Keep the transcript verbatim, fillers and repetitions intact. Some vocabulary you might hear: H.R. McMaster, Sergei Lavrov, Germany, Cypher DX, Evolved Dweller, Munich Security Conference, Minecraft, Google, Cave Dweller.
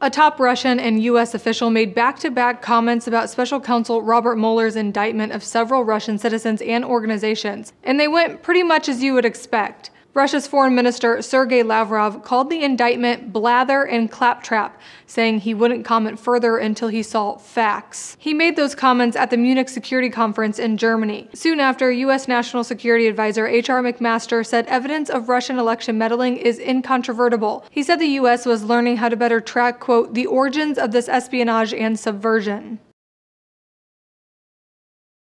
A top Russian and U S official made back-to-back comments about Special Counsel Robert Mueller's indictment of several Russian citizens and organizations, and they went pretty much as you would expect. Russia's Foreign Minister Sergei Lavrov called the indictment blather and claptrap, saying he wouldn't comment further until he saw facts. He made those comments at the Munich Security Conference in Germany. Soon after, U S National Security Advisor H R McMaster said evidence of Russian election meddling is incontrovertible. He said the U S was learning how to better track, quote, the origins of this espionage and subversion.